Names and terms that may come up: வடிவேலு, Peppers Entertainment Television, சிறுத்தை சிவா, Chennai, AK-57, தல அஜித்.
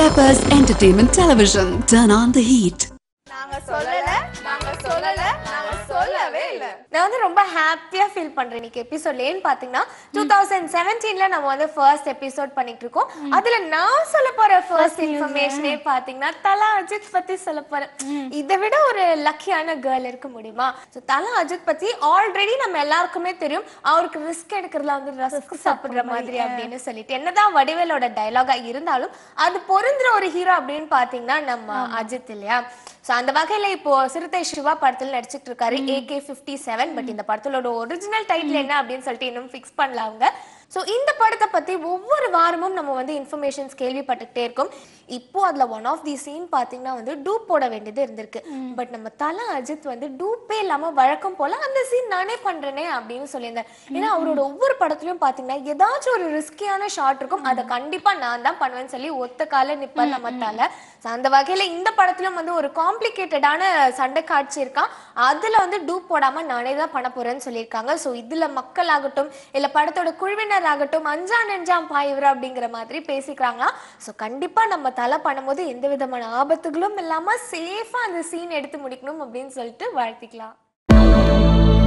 Peppers Entertainment Television. Turn on the heat. நான் வந்து ரொம்ப ஹாப்பியா ஃபீல் பண்றேன் இந்த எபிசோட்ல. ஏன் பாத்தீங்கன்னா 2017ல நம்ம வந்து ஃபர்ஸ்ட் எபிசோட் பண்ணிட்டு இருக்கோம். அதுல நான் சொல்ல போற ஃபர்ஸ்ட் இன்ஃபர்மேஷனே பாத்தீங்கன்னா தல அஜித் பத்தி சொல்ல போறேன். இத விட ஒரு லக்கியான கேர்ள் இருக்க முடியுமா? சோ தல அஜித் பத்தி ஆல்ரெடி நம்ம எல்லாருக்குமே தெரியும். அவருக்கு ரிஸ்க் எடுக்கிறதுல வந்து ரிஸ்க் சாப்பிடுற மாதிரி அப்படின்னு சொல்லிட்டு என்னதான் வடிவேலோட டயலாகா இருந்தாலும் அது பொருந்துற ஒரு ஹீரோ அப்படின்னு பாத்தீங்கன்னா நம்ம அஜித் இல்லையா? சோ அந்த வகையில இப்போ சிறுத்தை சிவா படத்துல நடிச்சிட்டு இருக்காரு AK-57. பட் இந்த படத்தோட ஒரிஜினல் டைட்டில் என்ன அப்படின்னு சொல்லிட்டு இன்னும் ஃபிக்ஸ் பண்ணலாம் அவங்க. சோ இந்த படத்தை பத்தி ஒவ்வொரு வாரமும் நம்ம வந்து இன்ஃபர்மேஷன்ஸ் கேள்விப்பட்டுக்கிட்டே இருக்கோம். இப்போ அதுல ஒன் ஆஃப் தி சீன் பாத்தீங்கன்னா வந்து டூப் போட வேண்டியது இருந்திருக்கு. பட் நம்ம தல அஜித் வந்து டூப்பே இல்லாம வழக்கம் போல அந்த சீன் நானே பண்றேனே அப்படின்னு சொல்லியிருந்தேன். ஏன்னா அவரோட ஒவ்வொரு படத்துலயும் பாத்தீங்கன்னா ஏதாச்சும் ஒரு ரிஸ்கியான ஷாட் இருக்கும், அதை கண்டிப்பா நான் தான் பண்ணுவேன்னு சொல்லி ஒத்த கால நிப்பார் நம்ம தல. அந்த வகையில இந்த படத்திலும் வந்து ஒரு காம்ப்ளிகேட்டடான சண்டை காட்சி இருக்கான். அதுல வந்து டூப் போடாம நானே தான் பண்ண போறேன்னு சொல்லியிருக்காங்க. சோ இதுல மக்கள் ஆகட்டும் இல்ல படத்தோட குழுவினர் ஆகட்டும் அஞ்சான் அஞ்சாம் பாய்வர் அப்படிங்கிற மாதிரி பேசிக்கிறாங்களா. சோ கண்டிப்பா நம்ம தலை பண்ணும்போது எந்த விதமான ஆபத்துகளும் இல்லாம சேஃபா அந்த சீன் எடுத்து முடிக்கணும் அப்படின்னு சொல்லிட்டு வாழ்த்திக்கலாம்.